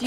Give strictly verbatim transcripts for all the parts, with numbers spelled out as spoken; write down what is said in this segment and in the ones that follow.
Do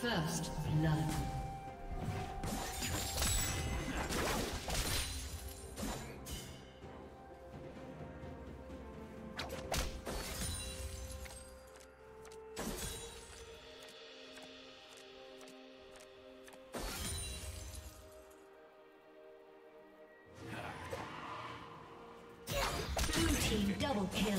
First blood. Blue team double kill.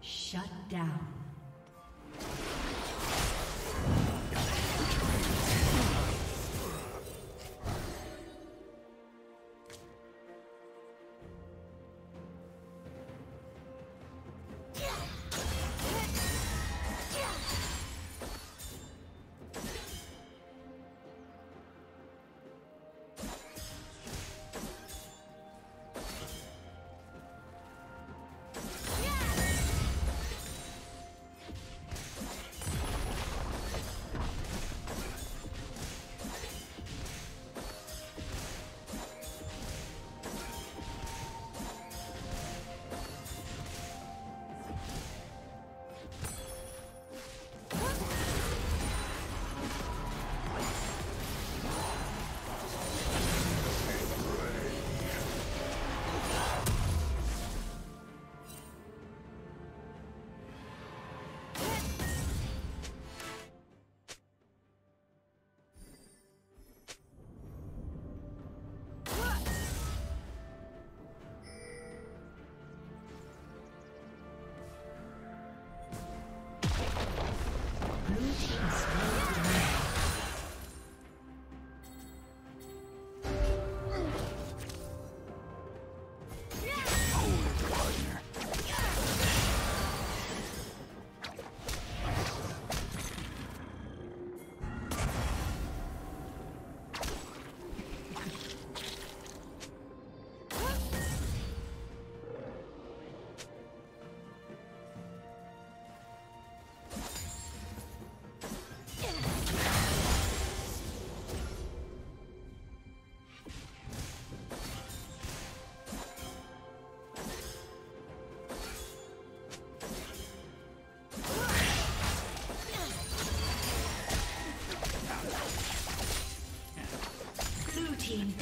Shut down.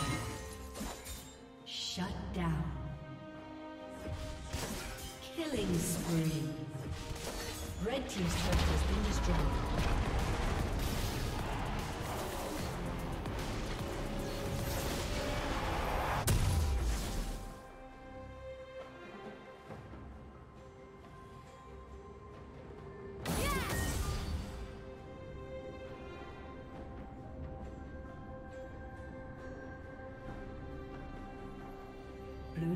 Shut down. Killing spree. Red team's turret has been destroyed. Blue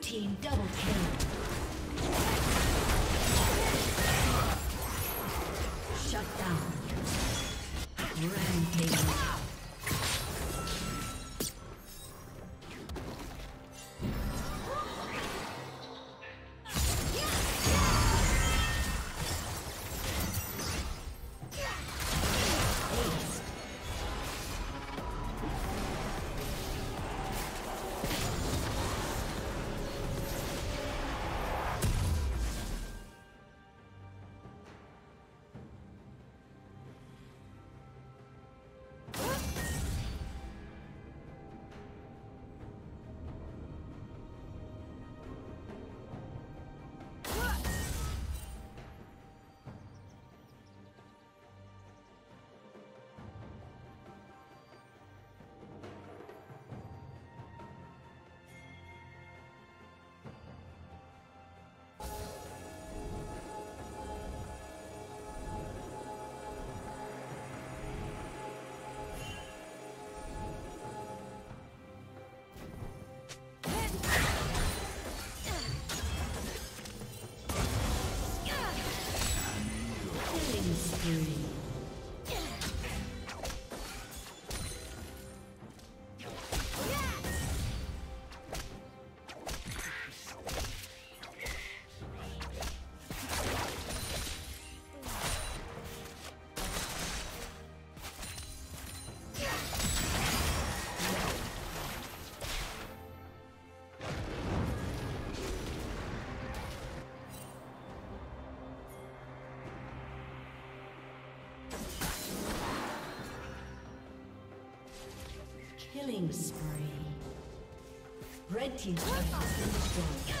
Team double kill. Shut down. Rampage. Three. Killing spree. Red team's turret has been destroyed.